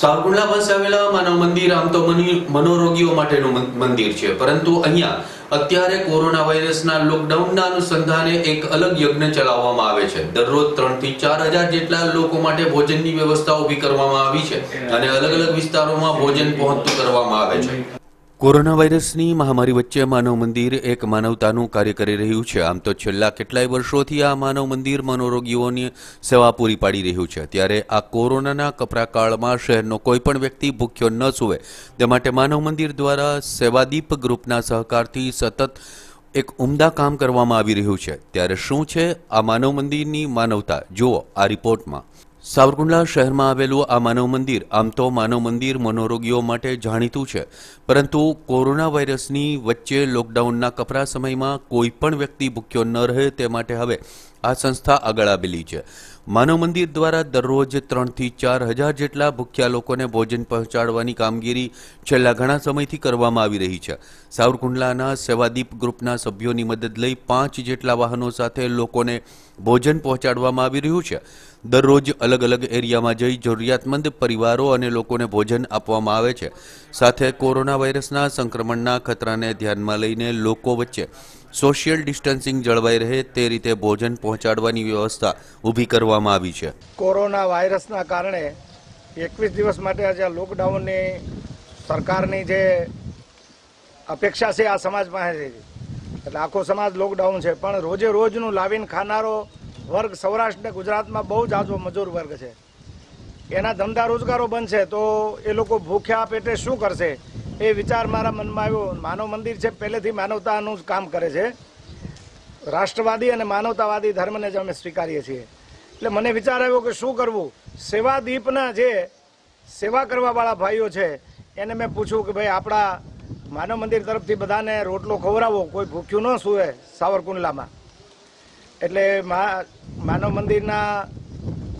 सावरकुंडला પાસે આવેલા માનવ મંદિર આમ તો મનોરોગીઓ માટેનું મંદિર છે, પરંતુ અહીંયા અત્યારે કોરોના વાયરસના લોકડાઉનના અનુસંધાને એક અલગ યજ્ઞ ચલાવવામાં આવે છે। દરરોજ 3 થી 4000 જેટલા લોકો માટે ભોજનની વ્યવસ્થા ઊભી કરવામાં આવી છે અને અલગ અલગ વિસ્તારોમાં ભોજન પહોંચતું કરવામાં આવે છે। કોરોના વાયરસની મહામારી વચ્ચે માનવ મંદિર એક માનવતાનું કાર્ય કરી રહ્યું છે। આમ તો છેલ્લા કેટલાય વર્ષોથી આ માનવ મંદિર મનોરોગીઓની સેવા પૂરી પાડી રહ્યું છે। ત્યારે આ કોરોનાના કપરાકાળમાં શહેરનો કોઈ પણ વ્યક્તિ ભૂખ્યો ન સૂવે તે માટે માનવ મંદિર દ્વારા સેવાદીપ ગ્રુપના સહકારથી સતત એક ઉમદા કામ કરવામાં આવી રહ્યું છે। ત્યારે શું છે આ માનવ મંદિરની માનવતા, જુઓ આ રિપોર્ટમાં। सावरकुंडला शहर में आवेलू आ मानव मंदिर आम तो मानव मंदिर मनोरोगीओ माटे जाणीतुं छे, परंतु कोरोना वायरसनी वच्चे लॉकडाउनना कपरा समयमां कोईपण व्यक्ति भूख्यो न रहे ते माटे हवे आ संस्था आगळ आवेली छे। मानव मंदिर द्वारा दररोज 3 થી 4000 जेटला भूख्या लोकोने भोजन पहोंचाडवानी कामगीरी छेल्ला घणा समयथी करवामां आवी रही छे। सावरकुंडलाना सेवादीप ग्रुपना सभ्योनी मदद लई 5 जेटला वाहनो साथे लोकोने भोजन पहोंचाडवामां आवी रह्युं छे। दररोज अलग अलग एरिया में जई जरूरियातमंद परिवारों अने लोकोने भोजन आपवामां आवे छे। साथे कोरोना वायरसना संक्रमणना खतराने ध्यानमां लईने लोको वच्चे सोशियल डिस्टन्सिंग जळवाई रहे ते रीते भोजन पहोंचाडवानी व्यवस्था ऊभी करवामां आवी छे। कोरोना वायरसना कारणे 21 दिवस माटे आज लॉकडाउननी सरकारनी जे अपेक्षा छे आ समाज पासे छे, आखो समाज लॉकडाउन छे, पण रोजे रोजनुं लावीने खानारो वर्ग सौराष्ट्र गुजरातमां बहु जाजो मजूर वर्ग छे। एना धंधा रोजगारो बंध छे तो ए लोको भूख्या पेटे शुं करशे ए विचार मारा मन में आव्यो। मानव मंदिर छे पहलेथी मानवतानुं काम करे छे। राष्ट्रवादी अने मानवतावादी धर्मने ज अमे स्वीकारीए छीए एटले मने विचार आव्यो के शुं करवुं। सेवादीपना जे सेवा करवावाळा भाईओ छे एने मैं पूछ्युं के भाई आपणा मानव मंदिर तरफथी बधाने रोटलो खवरावो, कोई भूख्युं न सूए सावरकुंडलामां। एटले मानव मंदिरना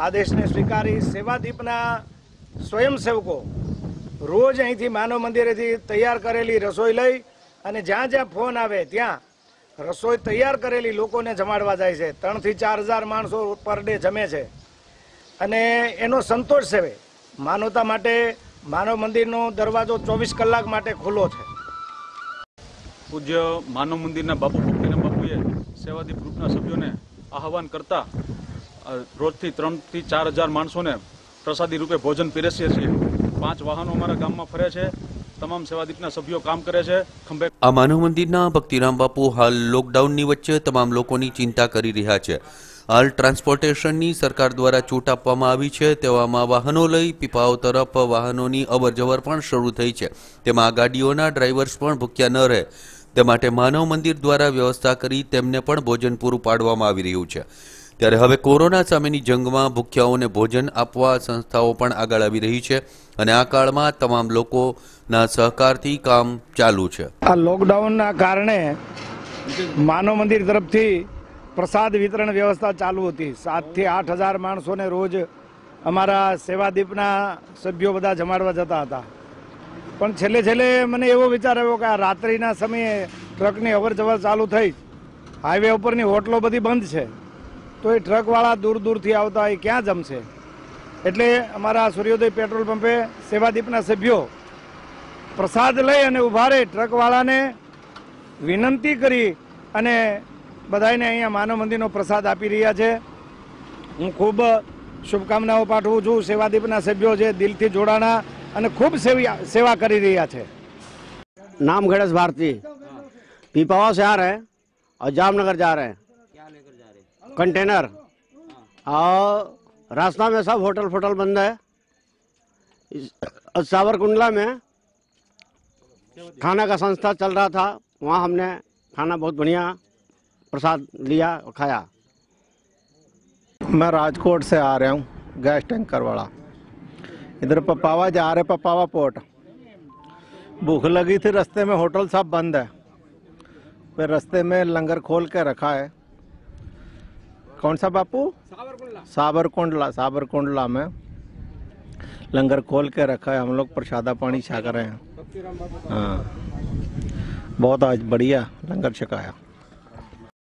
आदेशने स्वीकारी सेवादीपना स्वयंसेवको रोज अहीं थी मानव मंदिरे थी तैयार करेली रसोई लई अने ज्यां ज्यां फोन आवे त्यां रसोई तैयार करेली लोकोने जमाडवा जाय छे। 3 થી 4000 माणसो पर डे जमे छे अने एनो संतोष छे। मानवता माटे मानव मंदिरनो दरवाजो 24 कलाक माटे खुल्लो छे। पूज्य मानव मंदिरना बापू पोखरेना बापूए सेवादीप ग्रुपना सभ्योने आह्वान करता रोजथी 3 થી 4000 माणसोने प्रसादी रूपे भोजन पीरसीए छीए। 5 वाहनों हमारा गाम में फरे छे। तमाम सेवादीपना सभ्यो काम करे छे। खंभे आ मानव मंदिरना भक्तिराम बापू हाल लॉकडाउन नी वच्चे तमाम लोकोनी चिंता करी रह्या छे। हाल ट्रांसपोर्टेशननी सरकार द्वारा छूट आपवामां आवी छे, तेवामां वाहनो लई पीपाओ तरफ वाहनोनी अवरजवर पण शरू थई छे। तेमां गाडीओना ड्राइवर्स पण भूख्या न रहे ते माटे मानव मंदिर द्वारा व्यवस्था करी तेमने पण भोजन पूरुं पाडवामां आवी रह्युं छे। त्यारे हवे कोरोना सामेनी जंगमां भूख्याओने भोजन आपवा संस्थाओ पण आगळ आवी रही छे अने आ काळमां तमाम लोकोना सहकारथी काम चालू छे। आ लॉकडाउनना कारणे मानव मंदिर तरफथी प्रसाद वितरण व्यवस्था चालू हती। 7 થી 8000 माणसोने रोज अमारा सेवादीपना सभ्यो बधा जमाडवा जता हता, पण छेल्ले छेल्ले मने एवो विचार आव्यो के आ रात्रिना समये ट्रकनी अवरजवर चालू थई, हाईवे उपरनी होटलो बधी बंध छे तो ये ट्रक वाला दूर दूर थी आता है क्या जमसे। एटले अमरा सूर्योदय पेट्रोल पंपे सेवादीपना सभ्यो प्रसाद लई अने उभा रहे ट्रकवाळाने विनंती करी अने बधाईने अहींया मानव मंदिरनो प्रसाद आपी रह्या छे। हूँ खूब शुभकामनाओ पाठवुं छुं। सेवादीपना सभ्यो जे दिलथी जोड़ाणा अने खूब सेवा करी रह्या छे। नाम गणेश भारती, पीपावा से आ रहे हैं और जामनगर जा रहे हैं कंटेनर, और रास्ता में सब होटल फोटल बंद है। सावरकुंडला में खाना का संस्था चल रहा था, वहाँ हमने खाना बहुत बढ़िया प्रसाद लिया और खाया। मैं राजकोट से आ रहा हूँ, गैस टैंकर वाला। इधर पपावा जा रहे, पपावा पोर्ट। भूख लगी थी, रास्ते में होटल सब बंद है, फिर रास्ते में लंगर खोल के रखा है। कौन सा बापू? सावरकुंडला। सावरकुंडला में लंगर खोल के रखा है, हम लोग प्रसादा पानी छका रहे हैं। हाँ, बहुत आज बढ़िया लंगर छकाया।